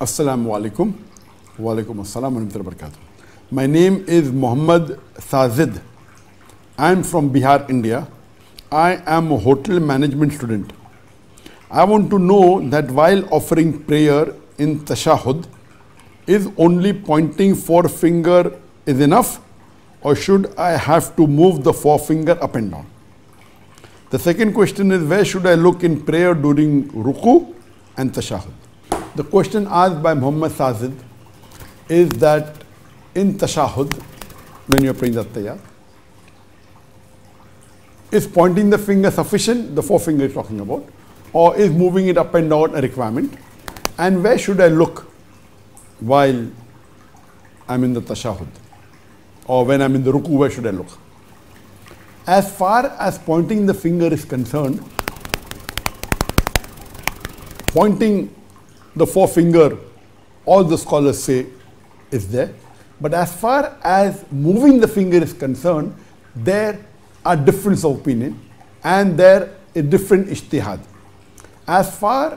Assalamu alaikum. Wa alaikum assalam wa rahmatullahi wa barakatuh. My name is Muhammad Sazid. I am from Bihar, India. I am a hotel management student. I want to know that while offering prayer in Tashahhud, is only pointing forefinger is enough, or should I have to move the forefinger up and down? The second question is, where should I look in prayer during Ruku and Tashahhud? The question asked by Muhammad Sazid is that in Tashahhud, when you are praying Zattayat, is pointing the finger sufficient, the forefinger is talking about, or is moving it up and down a requirement? And where should I look while I'm in the Tashahhud? Or when I'm in the Ruku, where should I look? As far as pointing the finger is concerned, pointing the forefinger, all the scholars say, is there. But as far as moving the finger is concerned, there are differences of opinion and there is different ijtihad. As far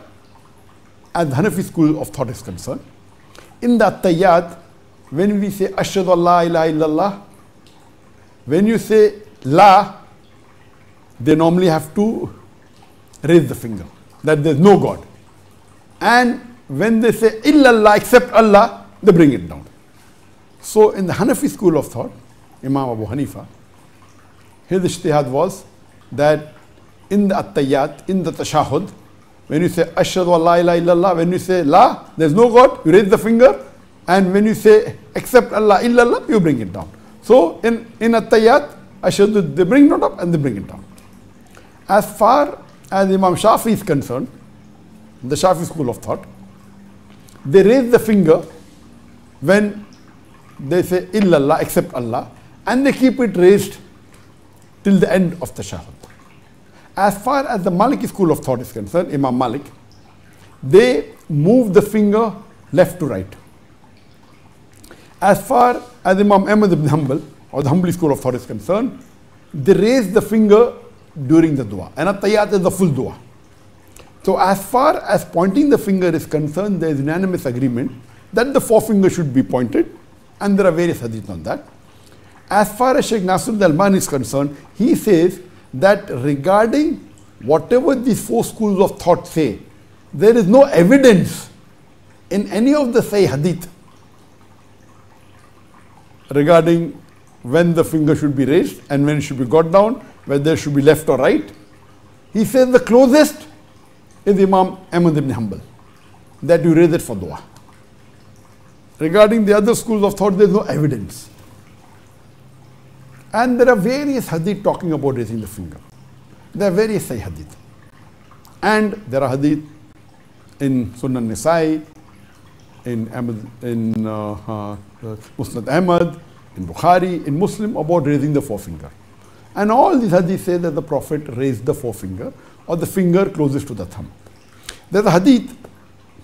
as the Hanafi school of thought is concerned, in the Tayyat, when we say Ashhadu Allah ilaha illallah, when you say La, they normally have to raise the finger, that there is no God. And when they say Illallah, except Allah, they bring it down. So in the Hanafi school of thought, Imam Abu Hanifa, his ijtihad was that in the At-Tayyat, in the Tashahhud, when you say Ashhadu Allah ilaha illallah, when you say La, there is no God, you raise the finger, and when you say except Allah, Illallah, you bring it down. So in At-Tayyat, Ashhadu, they bring it up and they bring it down. As far as Imam Shafi is concerned, the Shafi school of thought, they raise the finger when they say Illallah, except Allah, and they keep it raised till the end of Tashahhud. As far as the Maliki school of thought is concerned, Imam Malik, they move the finger left to right. As far as Imam Ahmad ibn Hanbal, or the Hanbali school of thought is concerned, they raise the finger during the dua. And at-tayyat is the full dua. So as far as pointing the finger is concerned, there is unanimous agreement that the forefinger should be pointed, and there are various hadith on that. As far as Sheikh Nasir al Dalman is concerned, he says that regarding whatever these four schools of thought say, there is no evidence in any of the Sahih hadith regarding when the finger should be raised and when it should be got down, whether it should be left or right. He says the closest is Imam Ahmad ibn Hanbal, that you raise it for dua. Regarding the other schools of thought, there is no evidence. And there are various hadith talking about raising the finger. There are various Sahih hadith. And there are hadith in Sunan Nisai, in Musnad Ahmad, in Bukhari, in Muslim, about raising the forefinger. And all these hadith say that the Prophet raised the forefinger, or the finger closest to the thumb. There's a hadith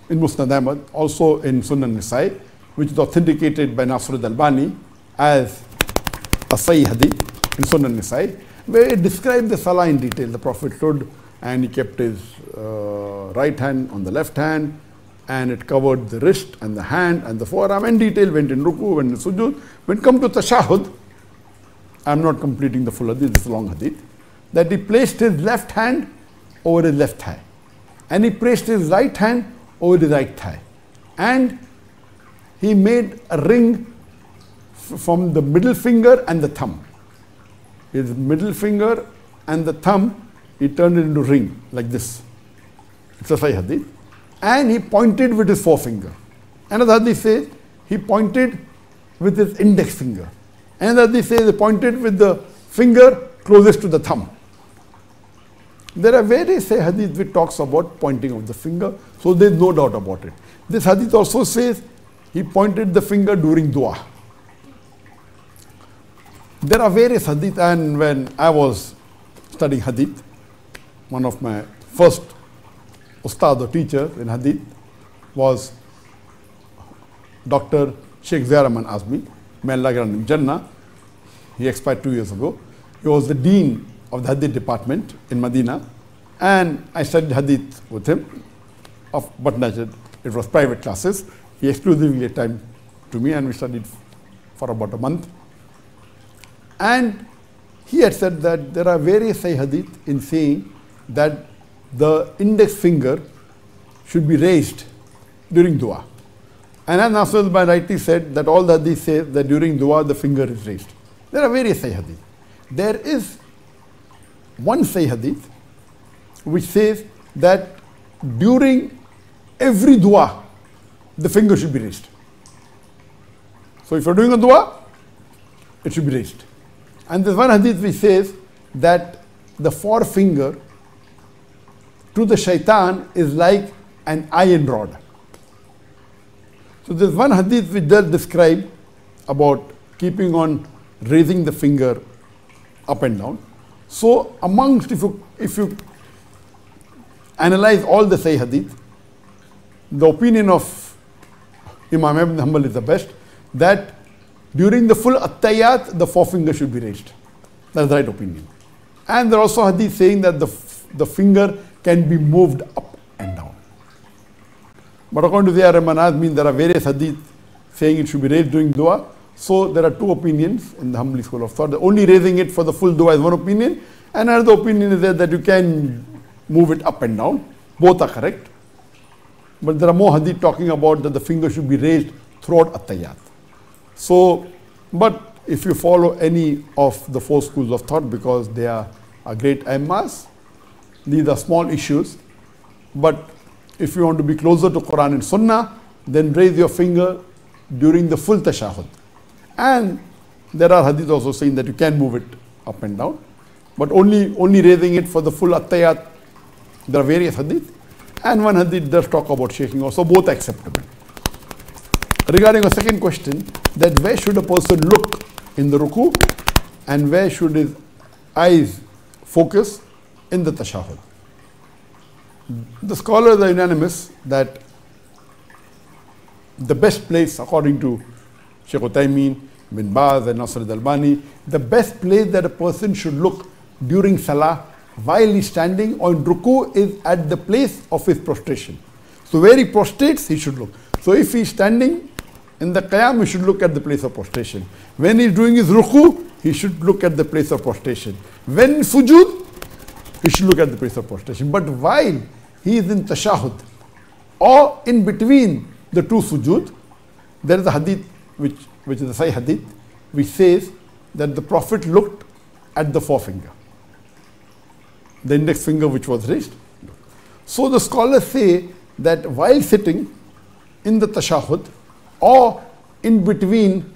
in Musnad Ahmad, also in Sunan Nisai, which is authenticated by Nasr al-Dalbani as a Sahih hadith in Sunan Nisai, where it describes the Salah in detail. The Prophet stood and he kept his right hand on the left hand, and it covered the wrist and the hand and the forearm in detail, went in Ruku, went in Sujud. When it comes to Tashahhud, I'm not completing the full hadith, this long hadith, that he placed his left hand over his left thigh, and he placed his right hand over his right thigh, and he made a ring from the middle finger and the thumb. His middle finger and the thumb, he turned it into a ring, like this. It's a Sahih hadith. And he pointed with his forefinger. Another hadith says he pointed with his index finger. Another hadith says he pointed with the finger closest to the thumb. There are various hadith which talks about pointing of the finger, so there is no doubt about it. This hadith also says he pointed the finger during dua. There are various hadith, and when I was studying hadith, one of my first Ustad or teacher in hadith was Dr. Sheikh Ziyaraman Azmi, may Allah grant him Jannah. He expired 2 years ago. He was the dean of the hadith department in Medina, and I studied hadith with him, but It was private classes. He exclusively gave time to me, and we studied for about a month. And he had said that there are various Sahih Hadith in saying that the index finger should be raised during dua. And as Nasr al-Dalbani rightly said, that all the hadith say that during dua the finger is raised. There are various Sahih Hadith. There is one Sahih Hadith which says that during every dua, the finger should be raised. So if you're doing a dua, it should be raised. And there's one hadith which says that the forefinger to the shaitan is like an iron rod. So there's one hadith which does describe about keeping on raising the finger up and down. So amongst, if you analyze all the Sahih Hadith, the opinion of Imam Ahmad ibn Hanbal is the best, that during the full attayat, the forefinger should be raised. That's the right opinion. And there are also hadith saying that the finger can be moved up and down. But according to the Ar-Ramanaz, means there are various hadith saying it should be raised during dua. So there are two opinions in the Hanbali school of thought. The only raising it for the full dua is one opinion, and another opinion is that you can move it up and down. Both are correct. But there are more hadith talking about that the finger should be raised throughout attayat. So, but if you follow any of the four schools of thought, because they are great aimmas, these are small issues. But if you want to be closer to Quran and Sunnah, then raise your finger during the full tashahhud. And there are hadith also saying that you can move it up and down, but only raising it for the full attayat. There are various hadith, and one hadith does talk about shaking also, both acceptable. Regarding the second question, that where should a person look in the ruku and where should his eyes focus in the tashahhud? The scholars are unanimous that the best place, according to Shaykh Uthaymeen, Ibn Baz and Nasr al-Dalbani, the best place that a person should look during salah while he's standing on ruku is at the place of his prostration. So where he prostrates, he should look. So if he's standing in the qiyam, he should look at the place of prostration. When he's doing his ruku, he should look at the place of prostration. When sujood, he should look at the place of prostration. But while he is in tashahhud or in between the two sujood, there is a hadith which is a Sahih hadith, which says that the Prophet looked at the forefinger, the index finger which was raised. So the scholars say that while sitting in the tashahhud or in between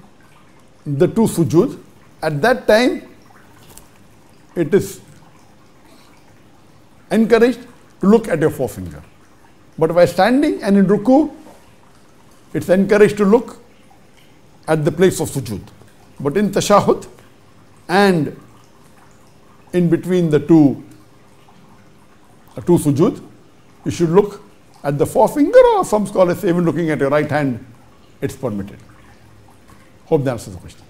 the two sujood, at that time it is encouraged to look at your forefinger. But while standing and in ruku, it's encouraged to look at the place of sujood. But in tashahhud and in between the two sujood, you should look at the forefinger, or some scholars say even looking at your right hand, it's permitted. Hope that answers the question.